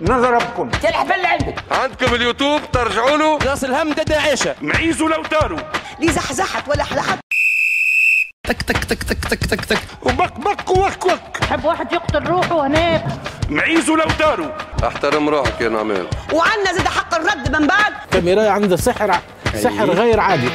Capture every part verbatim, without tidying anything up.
نضربكم. يا الحبل اللي عندك عندكم اليوتيوب ترجعوا له. راس الهمدة داعشة معيزوا لو داروا لي زحزحت ولا حلحت. تك تك تك تك تك تك تك وبك بك وك وك. حب واحد يقتل روحه هناك. معيزوا لو داروا. احترم روحك يا نعمان. وعنا زاد حق الرد من بعد. الكاميرا عندها سحر سحر غير عادي.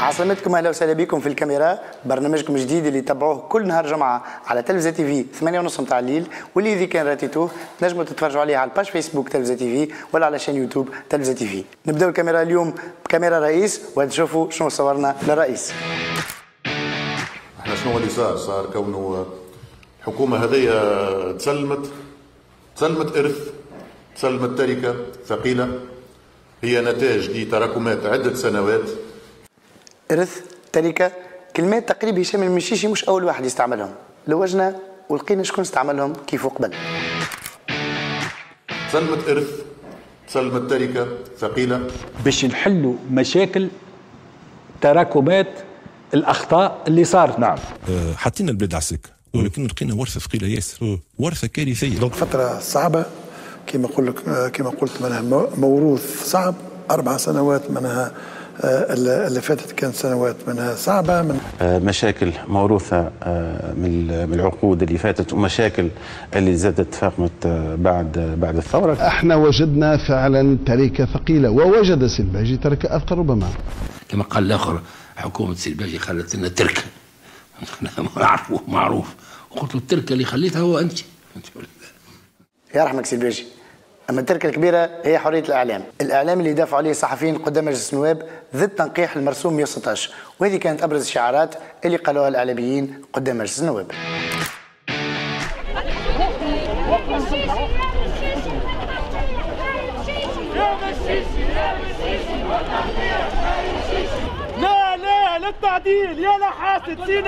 عاصمتكم اهلا وسهلا بكم في الكاميرا، برنامجكم الجديد اللي تابعوه كل نهار جمعه على تلفزه تي في ثمانية ونص نتاع الليل، واللي اذا كان راتيتوه تنجموا تتفرجوا عليه على الباج فيسبوك تلفزه تي في ولا على شان يوتيوب تلفزه تي في. نبداو الكاميرا اليوم بكاميرا رئيس وتشوفوا شنو صورنا للرئيس. احنا شنو اللي صار؟ صار كونه الحكومه هذيا تسلمت تسلمت ارث، تسلمت تركه ثقيله هي نتاج لتراكمات عده سنوات. إرث، تركة، كلمات تقريبا هشام المشيشي مش أول واحد يستعملهم، لوجنا ولقينا شكون استعملهم كيفو قبل. تسلمت إرث، تسلمت تركة ثقيلة. باش نحلوا مشاكل تراكمات الأخطاء اللي صارت. نعم. أه حطينا البلاد على السكة، ولكن لقينا ورثة ثقيلة ياسر، ورثة كارثية. دونك فترة صعبة كما نقول لك، كما قلت معناها موروث صعب، أربع سنوات معناها اللي فاتت كانت سنوات منها صعبة. من مشاكل موروثة من العقود اللي فاتت ومشاكل اللي زادت تفاقمت بعد بعد الثورة. احنا وجدنا فعلا تركة ثقيلة، ووجد السلباجي تركة أثقل ربما. كما قال الآخر حكومة السلباجي خلت لنا تركة، نعرفوه معروف، وقلت له التركة اللي خليتها هو أنت. يرحمك سلباجي. أما التركة الكبيرة هي حرية الإعلام، الإعلام اللي دافعوا عليه الصحفيين قدام مجلس النواب ضد تنقيح المرسوم مئة وستة عشر، وهذه كانت أبرز الشعارات اللي قالوها الإعلاميين قدام مجلس النواب. لا لا للتعديل يا لا حاسد سي نبيل.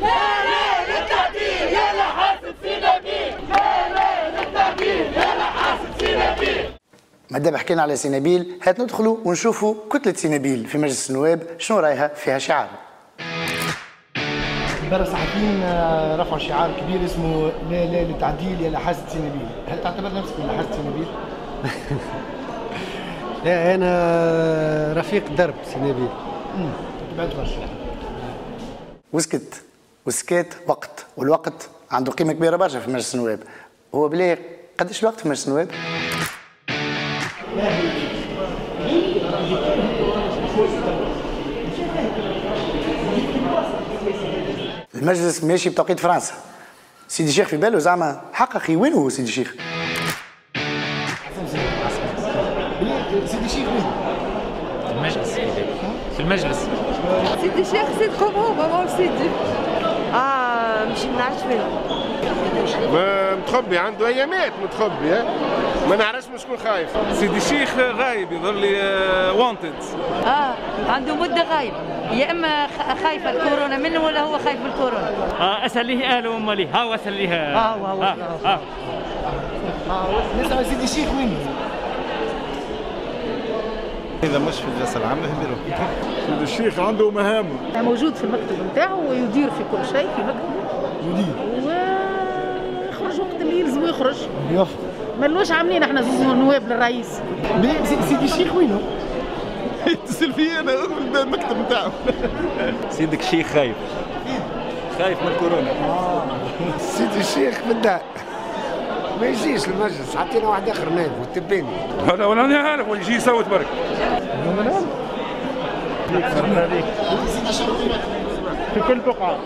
لا لا للتعديل يا لا حاسد سي نبيل. لا لا للتعديل يا لا حاسد. مادام حكينا على سينابيل، هات ندخلوا ونشوفوا كتلة سينابيل في مجلس النواب شنو رايها فيها شعار. برا صحفيين رفعوا شعار كبير اسمه لا لا للتعديل يا لحاسة سينابيل، هل تعتبر نفسك من لحاسة سينابيل؟ لا أنا رفيق درب سينابيل. بعد برشا. وسكت، والسكات وقت، والوقت عنده قيمة كبيرة برشا في مجلس النواب. هو بلاه قداش الوقت في مجلس النواب؟ المجلس ماشي بتوقيت فرنسا. سيدي الشيخ في باله زعما حققي. وين هو سيدي الشيخ؟ سيدي الشيخ وين؟ في المجلس. في المجلس سيدي الشيخ سيد كومون بابا سيدي. اه مش ما نعرفش وين. ما متخبي عنده ايامات متخبي، ما نعرفش شكون خايف. سيدي الشيخ غايب يظهر لي وانتد. اه عنده مده غايب، يا اما خايف الكورونا منه ولا هو خايف من الكورونا. اه اساليه اهله وماليه، ها اساليه. اه اه اه اه نسمع سيدي الشيخ وين؟ إذا مش في الجلسة العامة يهملوه. سيدي الشيخ عنده مهامه. موجود في المكتب نتاعه ويدير في كل شيء في مكتبه. يدير. وقت اللي يلزم يخرج مالوش عاملين احنا زوز نواب للرئيس. سيدي الشيخ وينه؟ اتصل فيا انا المكتب نتاعو. سيدك الشيخ خايف خايف من الكورونا. سيدي الشيخ في الدار ما يجيش المجلس، حطينا واحد اخر نائب والتباني. انا راني عارف ولا يجي يصوت برك. في كل بقعة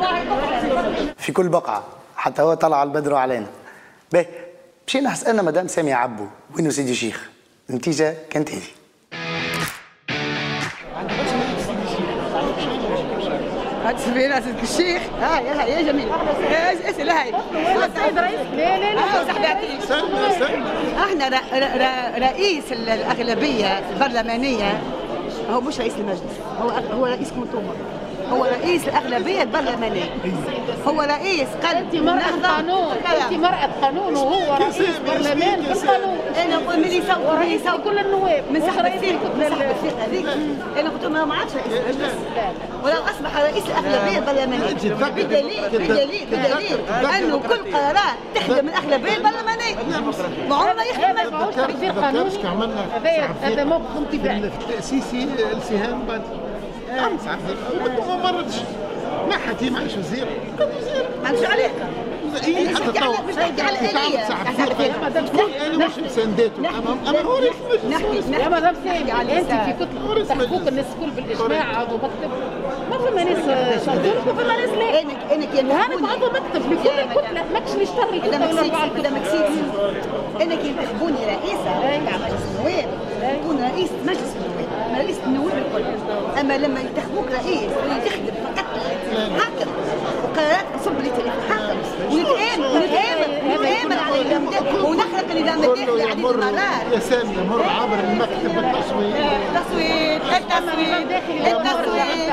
في كل بقعة حتى هو طلع البدر علينا. باهي مشينا حسألنا مدام سامية عبو وينو سيدي الشيخ؟ النتيجة كانت هذه. هات سبينا سيدي الشيخ. ها يا هاي يا جميل. اسال هاي. السيد رئيس. لا لا لا صاحبي عطيك. احنا رئيس الأغلبية البرلمانية، هو مش رئيس المجلس، هو هو رئيس منظومة. هو رئيس الأغلبية البرلمانية. هو رئيس قال أنت مرأة قانون، أنت مرأة قانون وهو رئيس برلمان بالقانون. أنا نقول ملي يصوت رئيس كل النواب من سحب الثقة من سحب الثقة هذيك. أنا قلت ما عادش رئيس ولو أصبح رئيس الأغلبية البرلمانية بدليل بدليل بدليل أنه كل قرارات تخدم الأغلبية البرلمانية. في القانون عملنا هذا موقف انطباعي التاسيسي السهام بعد امس ما مرضش ما حكي معيش وزير كنت وزير عندش عليك اي حتى تو انا مش مسانداته امام امام نحكي نحكي مدام سامي انت في كتله تحكوك الناس الكل بالاجماع عضو مكتب ما فما ناس شاطرين ما فما ناس لا انا انا كان هانت عضو مكتب لكل الكتله ماكش نشتري كتله ولا اربعه كتله مكسيدي انا كي تحبوني رئيسه تاع مجلس النواب تكون رئيس مجلس النواب رئيس النواب الكل اما لما ينتخبوك رئيس تخدم فقط هكذا وقرارات تصب لي تتحكم ونتآمن ونتآمن على النظام ونخلق النظام الداخلي عديد المرات يا سامي يمر عبر المكتب التصويت التصويت التصويت التصويت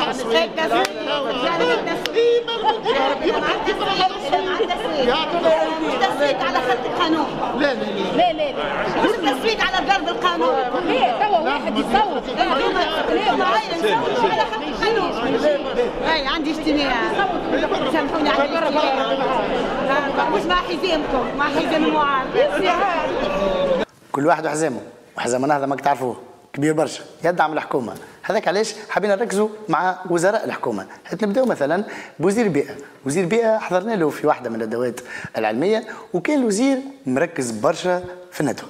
التصويت على خلق القانون لا لا لا لا مش التصويت على ضرب القانون ليه توا واحد يصوت ليه معايا نصوتوا على خلق اي عندي اجتماع سامحوني على الاجتماع مش مع حزامكم مع حزام المعارضه كل واحد وحزامه وحزام النهضه ماك تعرفوه كبير برشا يدعم الحكومه هذاك علاش حابين نركزوا مع وزراء الحكومه حيت نبداو مثلا بوزير بيئه وزير بيئه حضرنا له في واحده من الندوات العلميه وكان الوزير مركز برشا في الندوه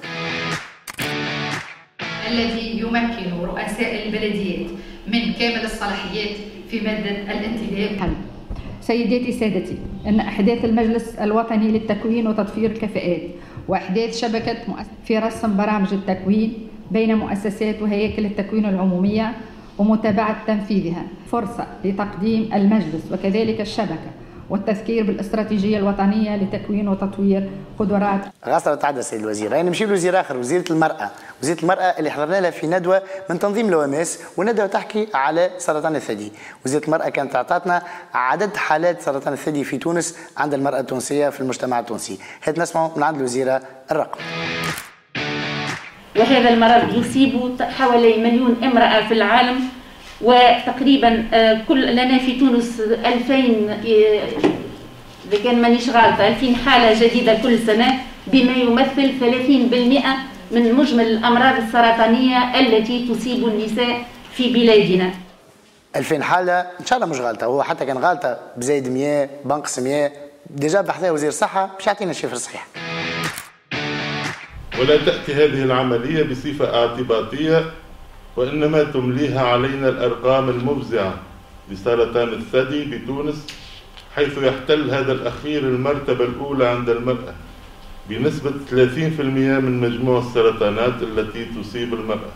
الذي يمكن رؤساء البلديات من كامل الصلاحيات في مادة الانتداب. سيداتي سادتي، إن أحداث المجلس الوطني للتكوين وتطوير الكفاءات وأحداث شبكة مؤسسات في رسم برامج التكوين بين مؤسسات وهياكل التكوين العمومية ومتابعة تنفيذها فرصة لتقديم المجلس وكذلك الشبكة والتذكير بالاستراتيجية الوطنية لتكوين وتطوير قدرات. غاصة تتعدى سيد الوزير، يعني نمشي لوزير آخر وزيرة المرأة، وزيرة المرأة اللي حضرنا لها في ندوة من تنظيم لو ام اس والندوة تحكي على سرطان الثدي، وزيرة المرأة كانت أعطتنا عدد حالات سرطان الثدي في تونس عند المرأة التونسية في المجتمع التونسي، حيث نسمعوا من عند الوزيرة الرقم. وهذا المرض يصيب حوالي مليون امرأة في العالم. وتقريبا كل لنا في تونس ألفين اذا كان مانيش غالطه ألفين حاله جديده كل سنه بما يمثل ثلاثين بالمئة من مجمل الامراض السرطانيه التي تصيب النساء في بلادنا. ألفين حاله ان شاء الله مش غالطه هو حتى كان غالطه بزايد مية بنقص مية ديجا بحثها وزير الصحه باش يعطينا الشفر الصحيح. ولا تاتي هذه العمليه بصفه اعتباطيه وإنما تمليها علينا الأرقام المفزعة لسرطان الثدي بتونس حيث يحتل هذا الأخير المرتبة الأولى عند المرأة بنسبة ثلاثين بالمئة من مجموع السرطانات التي تصيب المرأة.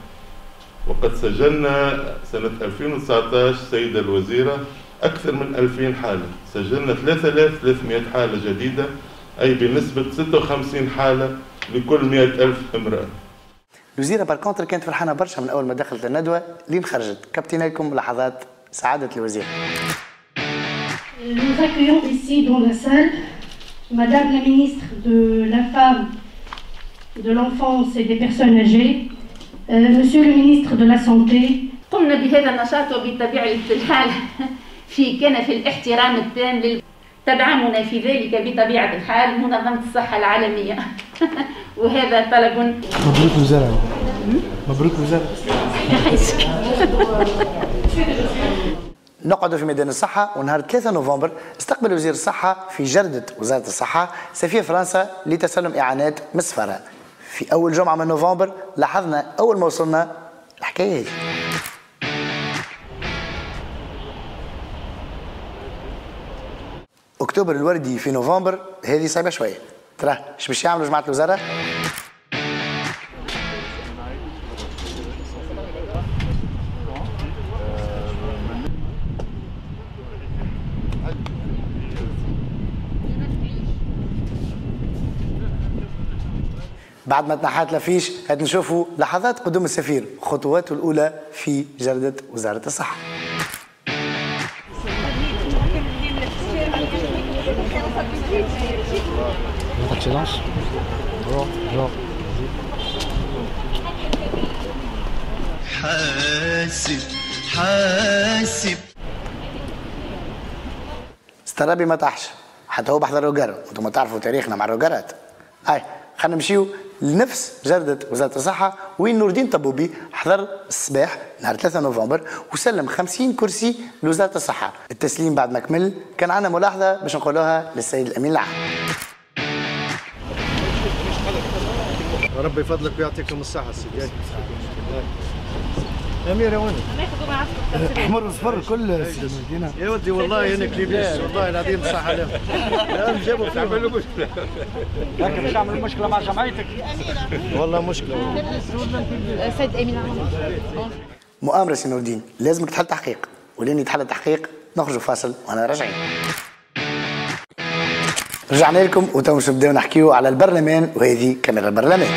وقد سجلنا سنة ألفين وتسعطاش سيدة الوزيرة أكثر من ألفين حالة سجلنا ثلاثة آلاف وثلاثمئة حالة جديدة أي بنسبة ستة وخمسين حالة لكل مئة ألف امرأة. الوزيرة باركونتر كانت فرحانة برشا من أول ما دخلت الندوة لين خرجت، كابتنا لكم لحظات سعادة الوزيرة. Nous accueillons ici dans la salle Madame la ministre de la Femme, de l'Enfance et des Personnes Âgées, Monsieur le ministre de la Santé. قمنا بهذا النشاط وبطبيعة الحال في كان في الاحترام التام لل تدعمنا في ذلك بطبيعة الحال منظمة الصحة العالمية وهذا طلب. مبروك وزارة مبروك وزارة نقعد في ميدان الصحة ونهار ثلاثة نوفمبر استقبل وزير الصحة في جردة وزارة الصحة سفير فرنسا لتسلم إعانات من السفارة. في أول جمعة من نوفمبر لاحظنا أول ما وصلنا الحكاية هذه. اكتوبر الوردي في نوفمبر هذه صعيبه شويه تراه اش باش يعملوا جماعه الوزاره؟ بعد ما تنحات لافيش هات نشوفوا لحظات قدوم السفير خطواته الاولى في جرده وزاره الصحه. Excellence. Bonjour. Bonjour. حاسب حاسب استرابي ما طاحش حتى هو بحضر روجر وانتم تعرفوا تاريخنا مع الروجرات. هاي خلينا نمشيو لنفس جردة وزارة الصحة وين نور الدين طبوبي حضر الصباح نهار ثلاثة نوفمبر وسلم خمسين كرسي لوزارة الصحة. التسليم بعد ما كمل كان عندنا ملاحظة باش نقولوها للسيد الأمين العام. ربي يفضلك ويعطيكم الصحة سيدي. أمير يا ولدي ناخذوا مع عصفور أحمر وصفر كل المدينة يا ولدي. والله أنا كليبيس والله العظيم صح عليهم. لا جابوا في عملوا مشكلة لكن مش عملوا مشكلة مع جمعيتك والله مشكلة. سيد أمين مؤامرة سي نور الدين لازمك تحل تحقيق ولين يتحل تحقيق نخرجوا فاصل وأنا راجعين. رجعنا لكم وتو باش نبداو نحكيو على البرلمان وهذه كاميرا البرلمان.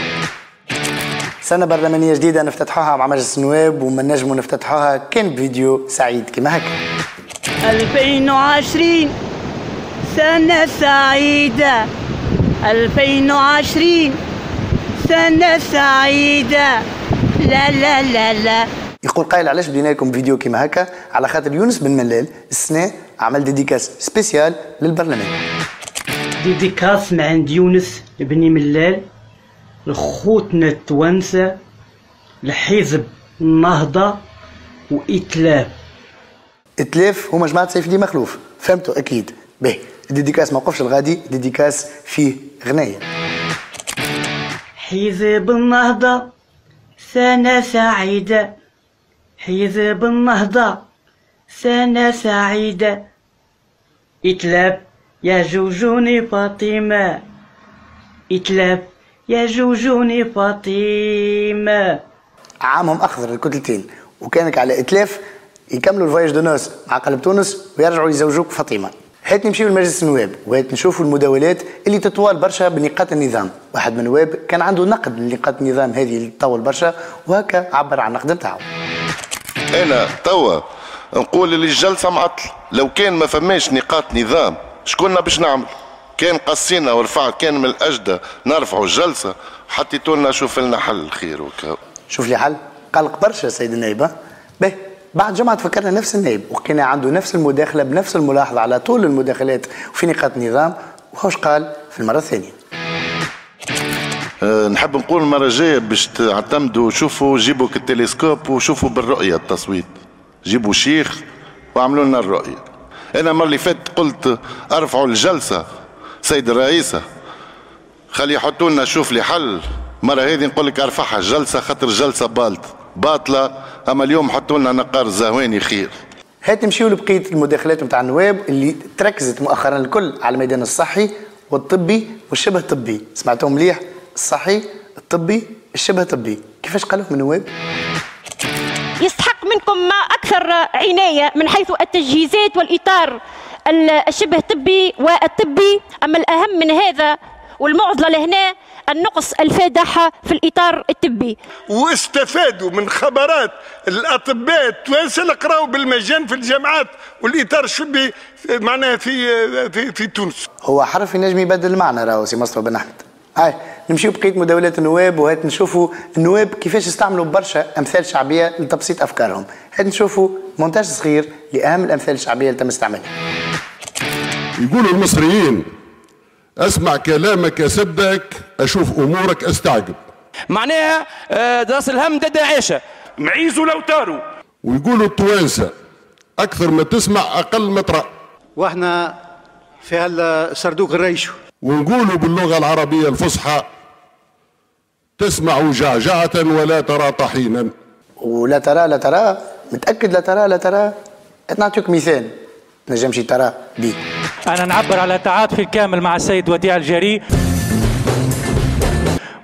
سنة برلمانية جديدة نفتتحوها مع مجلس النواب وما نجموا نفتتحوها كان بفيديو سعيد كما هكا. ألفين وعشرين سنة سعيدة، ألفين وعشرين سنة سعيدة، لا لا لا لا. يقول قائل علاش بدينا لكم فيديو كما هكا؟ على خاطر يونس بن ملال السنة عمل ديديكاس سبيسيال للبرلمان. ديديكاس من عند يونس بن ملال لخوتنا التوانسة لحزب النهضة وإتلاف. إتلاف هما جماعة سيف الدين مخلوف، فهمتوا أكيد. باهي الديديكاس ما وقفش الغادي، الديديكاس فيه غناية. حزب النهضة سنة سعيدة، حزب النهضة سنة سعيدة، إتلاف يا جوجوني فاطمة، إتلاف يا جوجوني فاطمة. عامهم أخضر الكتلتين وكانك على إتلاف يكملوا الفوايج دو نوس مع قلب تونس ويرجعوا يزوجوك فاطمة. هات نمشيو لمجلس النواب وهات نشوفوا المداولات اللي تطوال برشا بنقاط النظام. واحد من النواب كان عنده نقد لنقاط النظام هذه اللي تطول برشا وهكا عبر عن النقد نتاعو. أنا توا نقول اللي الجلسة معطل، لو كان ما فماش نقاط نظام شكون باش نعمل؟ كان قصينا ورفعت كان من الاجدى نرفعوا الجلسه حطيتوا لنا شوف لنا حل خير وكا. شوف لي حل قلق برشا سيد النائب. باهي بعد جمعه فكرنا نفس النائب وكان عنده نفس المداخله بنفس الملاحظه على طول المداخلات وفي نقاط النظام وش قال في المره الثانيه. أه نحب نقول المره الجايه باش تعتمدوا شوفوا جيبوا التلسكوب وشوفوا بالرؤيه التصويت، جيبوا شيخ واعملوا لنا الرؤيه. انا المره اللي فاتت قلت ارفعوا الجلسه سيد الرئيسة خلي يحطوا لنا شوف لي حل، مرة هذه نقول لك ارفعها الجلسة خاطر الجلسة بالت باطلة، أما اليوم حطوا لنا نقار زهواني خير. هات نمشيو لبقية المداخلات نتاع النواب اللي تركزت مؤخرا الكل على الميدان الصحي والطبي والشبه طبي، سمعتهم مليح الصحي الطبي الشبه طبي، كيفاش قالوه من النواب؟ يستحق منكم ما أكثر عناية من حيث التجهيزات والإطار الشبه طبي والطبي، أما الأهم من هذا والمعضلة لهنا النقص الفادح في الإطار الطبي. واستفادوا من خبرات الأطباء التوانسة قراوا بالمجان في الجامعات والإطار الشبي معناها في في في تونس. هو حرف ينجم يبدل معنى راهو سي مصطفى بن أحمد. هاي نمشيو بقية مداولات النواب وهات نشوفوا النواب كيفاش استعملوا برشا أمثال شعبية لتبسيط أفكارهم. هات نشوفوا مونتاج صغير لأهم الأمثال الشعبية اللي تم استعمالها. يقولوا المصريين اسمع كلامك سبك اشوف امورك استعجب، معناها راس الهم ده داعشه معيزوا لو تاروا. ويقولوا التوانسه اكثر ما تسمع اقل ما ترى، واحنا في هالسردوق الريشو. ونقولوا باللغه العربيه الفصحى تسمع جعجعه ولا ترى طحينا. ولا ترى لا ترى متاكد، لا ترى لا ترى نعطيك مثال نجمش ترى بيه. أنا نعبر على تعاطفي الكامل مع السيد وديع الجري،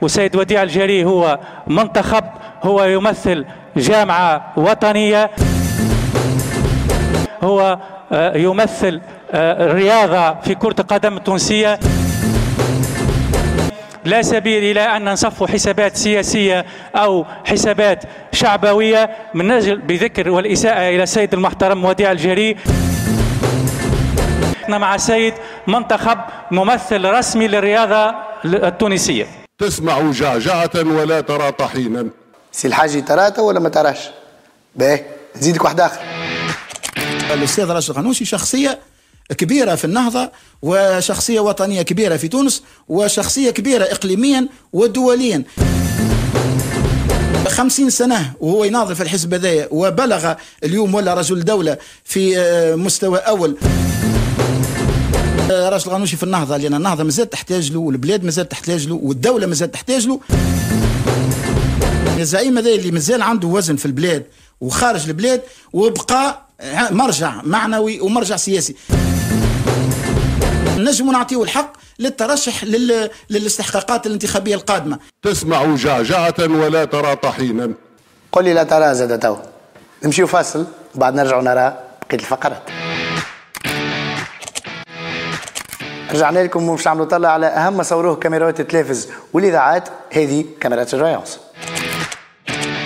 والسيد وديع الجري هو منتخب، هو يمثل جامعة وطنية، هو يمثل الرياضة في كرة القدم التونسية. لا سبيل إلى أن نصفوا حسابات سياسية أو حسابات شعبوية من أجل بذكر والإساءة إلى السيد المحترم وديع الجري. مع سيد منتخب ممثل رسمي للرياضة التونسية. تسمع جعجعة ولا ترى طحينا. سي الحاجي تراته ولا ما تراش؟ باهي نزيدك واحد آخر. الأستاذ راشد الغنوشي شخصية كبيرة في النهضة وشخصية وطنية كبيرة في تونس وشخصية كبيرة إقليميا ودوليا. خمسين سنة وهو يناضل في الحزب هذايا وبلغ اليوم ولا رجل دولة في مستوى أول. راجل غنوشي في النهضة، لأن النهضة مازال تحتاج له والبلاد مازال تحتاج له والدولة مازال تحتاج له. الزعيم هذا اللي مازال عنده وزن في البلاد وخارج البلاد وبقى مرجع معنوي ومرجع سياسي. نجموا نعطيو الحق للترشح لل... للاستحقاقات الانتخابية القادمة. تسمع جعجعة ولا ترى طحينا. قل لي لا ترى زاد تو. نمشيو فاصل وبعد نرجعوا نرى بقية الفقرات. رجعنا لكم ومش عملوا طلع على أهم ما صوروه كاميرات التلفز والإذاعات، هذه كاميرات السيرفيونس.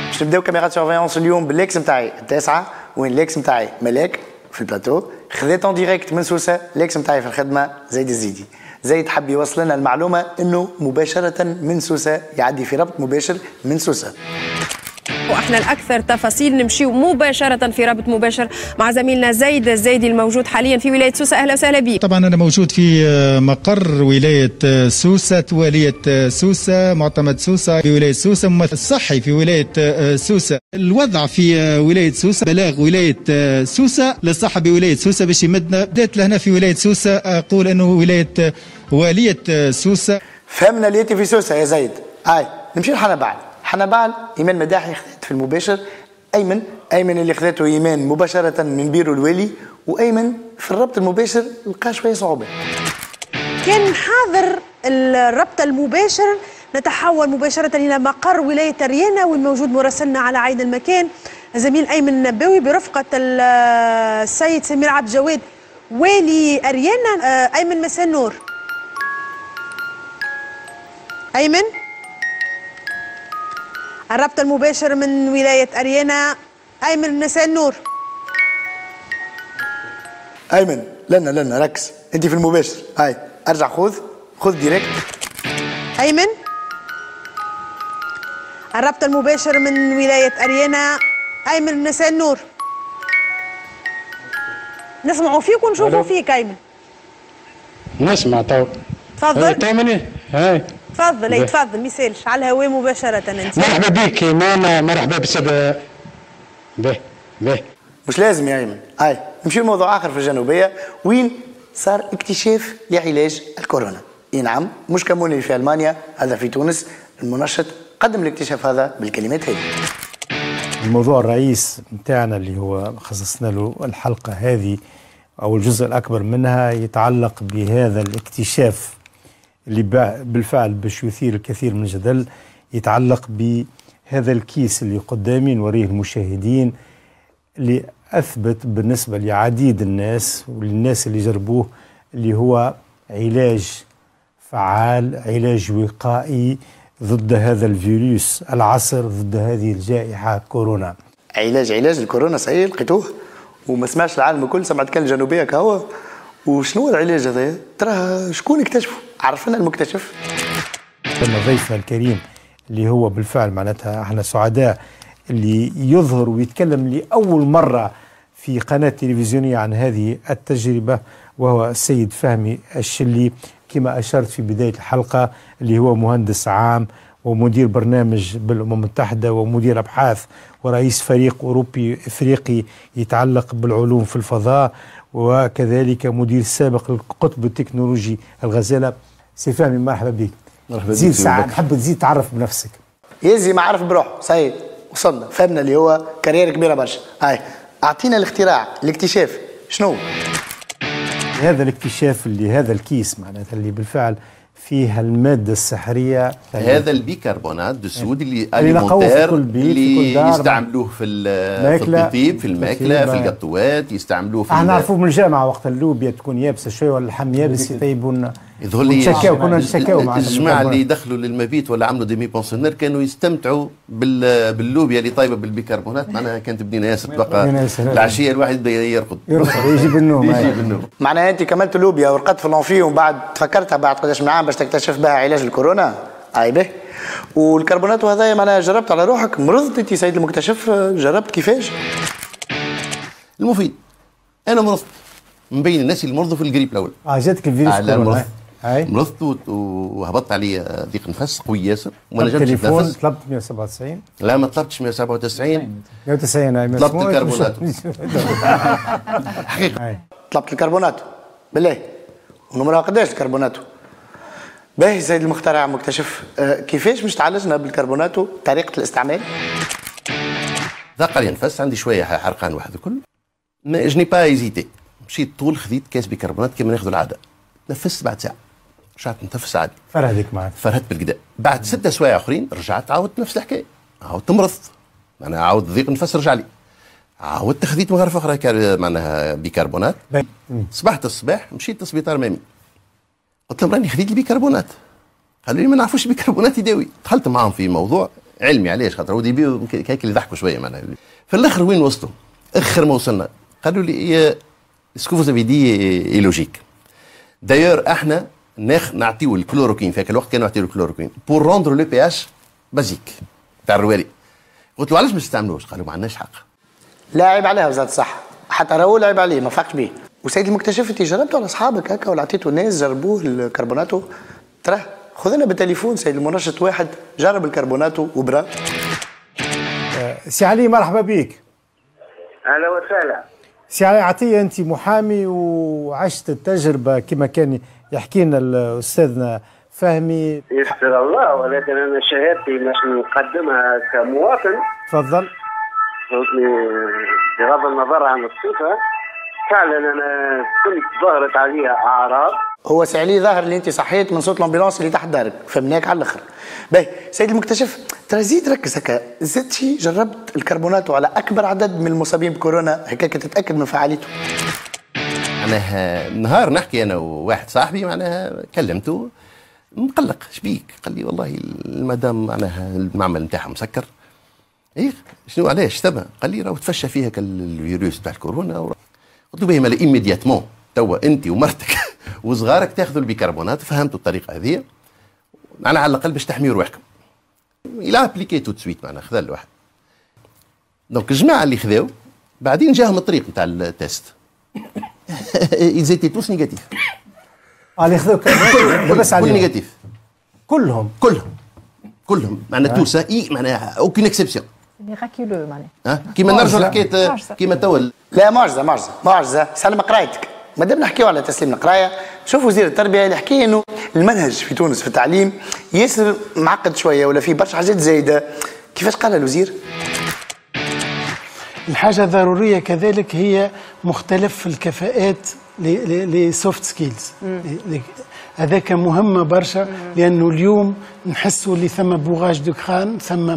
باش نبداو كاميرات السيرفيونس اليوم بالليكس نتاعي التاسعة، وين الليكس نتاعي ملاك في البلاتو، خذيت اون ديريكت من سوسة، الليكس نتاعي في الخدمة زيد الزيدي. زيد حب يوصل لنا المعلومة أنه مباشرة من سوسة، يعدي في ربط مباشر من سوسة. واحنا الاكثر تفاصيل نمشيو مباشره في رابط مباشر مع زميلنا زيد الزيدي الموجود حاليا في ولايه سوسه. اهلا وسهلا بي. طبعا انا موجود في مقر ولايه سوسه، ولية سوسه، معتمد سوسه في ولايه سوسه، ممثل صحي في ولايه سوسه. الوضع في ولايه سوسه، بلاغ ولايه سوسه للصحه بولايه سوسه باش يمدنا. بدات لهنا في ولايه سوسه، اقول انه ولايه ولية سوسه. فهمنا ليتي في سوسه يا زيد. اي نمشي لحنبعل. حنبعل ايمان مداحي خذت في المباشر، ايمن ايمن اللي خذته ايمان مباشره من بيرو الوالي، وايمن في الربط المباشر لقى شويه صعوبات. كان حاضر الربط المباشر، نتحول مباشره الى مقر ولايه ريانا والموجود مراسلنا على عين المكان زميل ايمن النباوي برفقه السيد سمير عبد الجواد والي ريانا. ايمن مساء النور. ايمن الربط المباشر من ولاية أريانا. أيمن مساء النور. أيمن لنا لنا ركز، أنت في المباشر. هاي أرجع خذ خذ ديريكت. أيمن الربط المباشر من ولاية أريانا. أيمن مساء النور. نسمعوا فيك ونشوفوا فيك أيمن. نسمع تو. تفضل. تامني هاي. تفضل. اي تفضل ما يسالش على الهواء مباشرة انت. مرحبا بك ماما، مرحبا بسبا. به به مش لازم يا ايمن. هاي نمشي لموضوع اخر في الجنوبية، وين صار اكتشاف لعلاج الكورونا. اي نعم، مش كموني في المانيا، هذا في تونس. المنشط قدم الاكتشاف هذا بالكلمات هذه. الموضوع الرئيس نتاعنا اللي هو خصصنا له الحلقة هذه او الجزء الاكبر منها يتعلق بهذا الاكتشاف اللي بالفعل باش يثير الكثير من الجدل، يتعلق بهذا الكيس اللي قدامي نوريه المشاهدين، اللي أثبت بالنسبة لعديد الناس وللناس اللي جربوه اللي هو علاج فعال، علاج وقائي ضد هذا الفيروس العصر، ضد هذه الجائحة كورونا. علاج علاج الكورونا صحيح لقيتوه وما سمعش العالم الكل، سمعت كان الجنوبية كهو. وشنو العلاج هذا؟ ترى شكون اكتشفه؟ عرفنا المكتشف. تم ضيفنا الكريم اللي هو بالفعل معناتها احنا سعداء اللي يظهر ويتكلم لاول مره في قناه تلفزيونيه عن هذه التجربه، وهو السيد فهمي الشلي كما اشرت في بدايه الحلقه، اللي هو مهندس عام ومدير برنامج بالامم المتحده ومدير ابحاث ورئيس فريق اوروبي افريقي يتعلق بالعلوم في الفضاء، وكذلك مدير سابق للقطب التكنولوجي الغزاله. سي فهمي مرحبا بك. مرحبا زيد سعد. نحب تزيد تعرف بنفسك. يزي ما عرف بروحه. صحيح وصلنا فهمنا اللي هو كارير كبيره برشا. هاي اعطينا الاختراع، الاكتشاف شنو؟ هذا الاكتشاف اللي هذا الكيس معناتها اللي بالفعل فيه الماده السحريه، هذا البيكربونات دو السود اللي اليمونتير اللي يستعملوه في الطبيب، في الماكله، في القطوات، يستعملوه في. احنا نعرفوه من الجامعه وقت اللوبيا تكون يابسه شويه ولا اللحم يابس يطيبونا. يظهر لي نتشكاو كنا نتشكاو مع الجماعه اللي دخلوا للمبيت ولا عملوا ديمي بونسيونير كانوا يستمتعوا باللوبيا اللي طايبه بالبيكربونات. معناها كانت بنينه ياسر، بقى العشيه الواحد يبدا يرقد يرقد يجيب النوم يجيب النوم. معناها انت كملت لوبيا ورقدت في لونفي ومن بعد تفكرتها بعد قداش من عام باش تكتشف بها علاج الكورونا. اي به والكربونات هذايا معناها جربت على روحك، مرضت انت سيد المكتشف؟ جربت كيفاش؟ المفيد انا مرضت مبين الناس اللي مرضوا في الجريب الاول. اه جاتك الفيروس كورونا. اي مرضت وهبطت عليه ضيق نفس قوي ياسر وما نجمتش نتنفس. طلبت طلبت مئة وسبعة وتسعين. لا ما طلبتش مئة وسبعة وتسعين. مئة وتسعين طلبت الكربونات. حقيقة طلبت الكربونات بالله ونمرها قداش الكربونات. باهي سيد المخترع مكتشف كيفاش باش تعالجنا بالكربوناتو طريقه الاستعمال؟ ذاق لي نفس عندي شويه حرقان واحد الكل ما جني با ايزيتي مشيت طول خذيت كاس بيكربونات كيما ناخذ العاده تنفست بعد ساعه رجعت نتنفس عادي فرهدك معاك فرهدت بالكدا بعد ستة سوايع اخرين رجعت عاودت نفس الحكايه عاودت مرضت معناها عاود ضيق نفس رجع لي عاودت خذيت مغرفه اخرى كار... معناها بيكربونات صبحت الصباح مشيت للسبيطار مامي قلت لهم راني خديت البيكربونات قالوا لي ما نعرفوش البيكربونات يداوي دخلت معاهم في موضوع علمي علاش خاطر هو ديبي هيك اللي ضحكوا شويه معناها في الاخر وين وصلوا اخر ما وصلنا قالوا لي اسكو فوز افي دي اي لوجيك دايور احنا ناخ نعطيو الكلوروكين في هذاك الوقت كانوا يعطيو الكلوروكين بور روندر لو بي اش بازيك تاع الروالي قلت له علاش ما تستعملوش قالوا ما عندناش حق لا عيب عليها وزاره الصحه حتى راهو عيب عليه ما فاقش بيه وسيد المكتشف انت جربته على اصحابك هكا ولا عطيته ناس جربوه الكربوناتو تراه خذنا بالتليفون سيد المنشط واحد جرب الكربوناتو وبرا سي علي مرحبا بك اهلا وسهلا سي علي عطيه انت محامي وعشت التجربه كما كان يحكي لنا استاذنا فهمي يستر الله ولكن انا شهادتي باش نقدمها كمواطن تفضل بغض النظر عن الصفه فعلا انا كنت ظهرت عليها اعراض هو سي علي ظهر اللي انت صحيت من صوت الامبيلونس اللي تحت دارك فهمناك على الاخر باهي سيد المكتشف ترى زيد ركز هكا زدت شي جربت الكربوناتو على اكبر عدد من المصابين بكورونا هكاك تتاكد من فعاليته معناها نهار نحكي انا وواحد صاحبي معناها كلمته مقلق شبيك قال لي والله المدام معناها المعمل نتاعها مسكر ايه شنو علاش تبع قال لي راهو تفشى فيها كالفيروس تاع الكورونا قلت له باهي مالا ايميدياتمون توا انت ومرتك وصغارك تاخذوا البيكربونات فهمتوا الطريقه هذه معناها على الاقل باش تحميوا رواحكم. إلا ابليكي تو سويت معناها خذا الواحد. دونك الجماعه اللي خذاو بعدين جاهم الطريق نتاع التيست. إيزيتي توس نيجاتيف. اه اللي خذاو لاباس عليهم. كل نيجاتيف. كلهم. كلهم. كلهم معناها توس اي معناها اوكين اكسبسيون. ميراكيلو معناها. كيما نرجعوا لحكايه كيما توا لا معجزه معجزه معجزه سلم قرايتك مادام نحكيو على تسليم القرايه شوف وزير التربيه اللي حكي انه المنهج في تونس في التعليم ياسر معقد شويه ولا فيه برشا حاجات زايده كيفاش قال الوزير؟ الحاجه الضروريه كذلك هي مختلف الكفاءات لي سوفت سكيلز هذاك مهمه برشا لانه اليوم نحسوا اللي ثم بوغاج دو كران ثم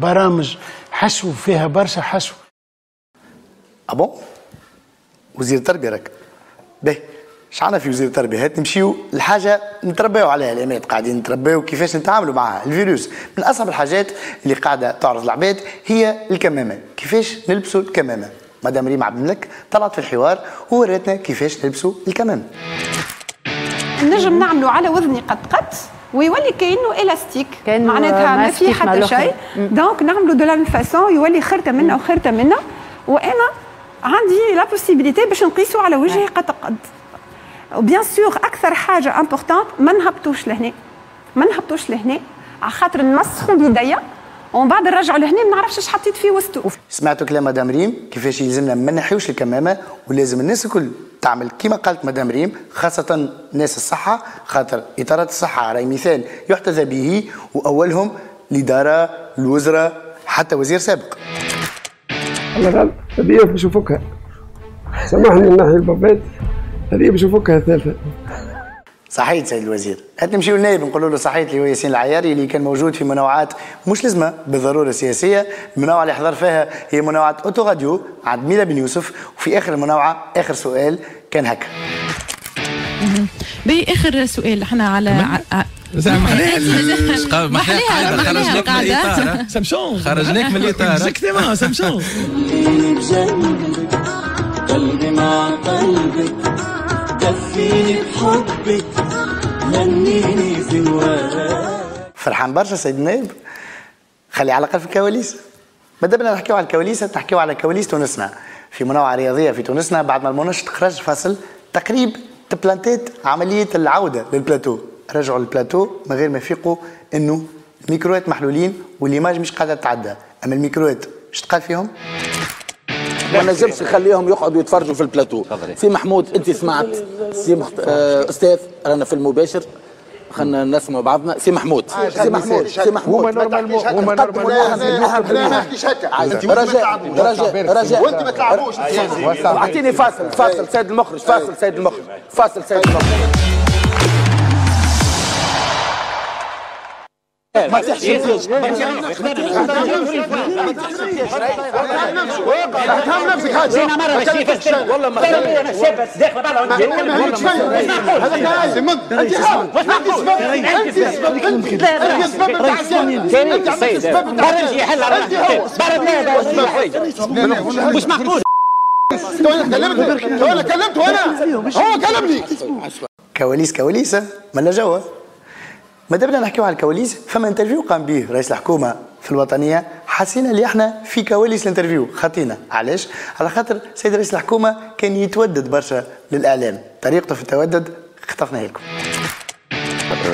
برامج حشو فيها برشا حشو أبو وزير التربية راك باهي شعنا في وزير التربية هات نمشيو لحاجة نتربيو عليها العماد قاعدين نتربيو كيفاش نتعاملوا معها الفيروس من أصعب الحاجات اللي قاعدة تعرض العباد هي الكمامة كيفاش نلبسوا الكمامة مدام ريم عبد الملك طلعت في الحوار ووراتنا كيفاش نلبسوا الكمامة نجم نعملوا على وذني قد قد ويولي كأنه إلاستيك معناتها ما في حتى شيء دونك نعملوا دو لا ميم فاسون يولي خرطة منا وخرطة منا وأنا عندي لا بوسيبيليتي باش نقيسو على وجهي قد قد وبيان سور اكثر حاجه امبورطونت ما نهبطوش لهنا ما نهبطوش لهنا على خاطر نمسخو بيديا ومن بعد نرجعوا لهنا ما نعرفش اش حطيت فيه وسطو سمعتوا كلام مدام ريم كيفاش يلزمنا ما نحيوش الكمامه ولازم الناس الكل تعمل كما قالت مدام ريم خاصه ناس الصحه خاطر اطارات الصحه راهي مثال يحتذى به واولهم الاداره الوزراء حتى وزير سابق الله غالب هذه باش نفكها سامحني نحي البابات هذه باش نفكها ثالثة صحيت سيد الوزير هات نمشيو للنايب نقولوا له صحيت اللي هو ياسين العياري اللي كان موجود في مناوعات مش لازمه بالضروره سياسيه المناوعه اللي حضر فيها هي مناوعه اوتو راديو عند ميلا بن يوسف وفي اخر المناوعه اخر سؤال كان هكا باهي اخر سؤال احنا على زعما ما خرجناك من خرجناك من الاطار اكزاكتومون سامسونج قلبي بجنبك قلبي مع قلبك دفيني بحبك غنيني في نواك فرحان برشا سيد النائب خلي على الاقل في الكواليس مادام نحكيو على الكواليس نحكيو على كواليس تونسنا في منوعه رياضيه في تونسنا بعد ما المونش تخرج فصل تقريب تبلانتات عمليه العوده للبلاتو، رجعوا للبلاتو من غير ما يفيقوا انه الميكروات محلولين والليماج مش قادره تتعدى، اما الميكروات اش تقال فيهم؟ ما نجمش نخليهم يقعدوا يتفرجوا في البلاتو. سي محمود انت سمعت سي محت... آه استاذ رانا في المباشر خلينا نسمع بعضنا. سي محمود سي محمود سي محمود هما نورمالمون هما نورمالمون رجاء رجاء وانت ما تلعبوش. اعطيني فاصل فاصل سيد المخرج فاصل سيد المخرج فاصل سيد المخرج ما تحشمش ما تحشمش ما تحشمش ما تحشمش ما ماذا بدنا نحكيو على الكواليس. فما انترفيو قام به رئيس الحكومه في الوطنيه، حسينا اللي احنا في كواليس الانترفيو خطينا. علاش؟ على خاطر السيد رئيس الحكومه كان يتودد برشا للاعلام، طريقته في التودد خطفناه لكم.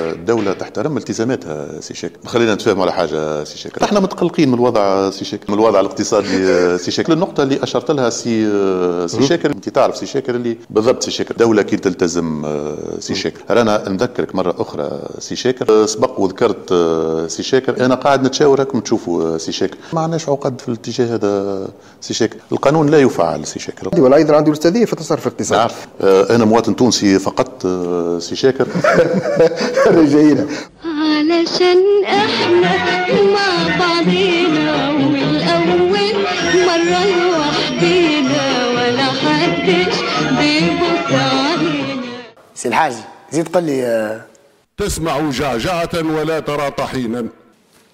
الدولة تحترم التزاماتها سي شاكر، خلينا نتفاهموا على حاجة سي شاكر، احنا متقلقين من الوضع سي شاكر، من الوضع الاقتصادي سي شاكر، النقطة اللي أشرت لها سي سي شاكر، أنت تعرف سي شاكر اللي بالضبط سي شاكر، الدولة كي تلتزم سي شاكر، رانا نذكرك مرة أخرى سي شاكر، سبق وذكرت سي شاكر، أنا قاعد نتشاور راكم تشوفوا سي شاكر، ما عندناش عقد في الاتجاه هذا سي شاكر، القانون لا يفعل سي شاكر. ولا أيضا عندي الأستاذية في التصرف الاقتصادي. نعرف، أنا مواطن تونسي فقط سي شاكر. رجعينا علشان احنا مع بعضينا والاول مره لوحدينا ولا حدش بيبص علينا. سي الحاج زيد قل لي تسمع جعجعه ولا ترى طحينا.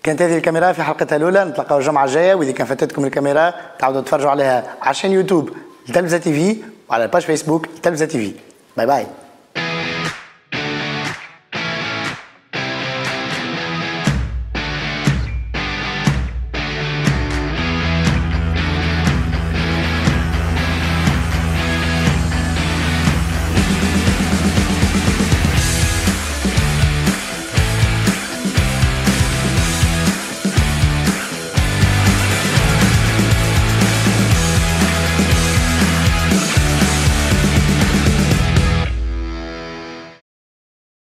كانت هذه الكاميرا في حلقتها الاولى، نتلقاو الجمعه الجايه، واذا كان فاتتكم الكاميرا تعودوا تتفرجوا عليها على شان يوتيوب التلفزه تي في وعلى الباج فيسبوك التلفزه تي في. باي باي.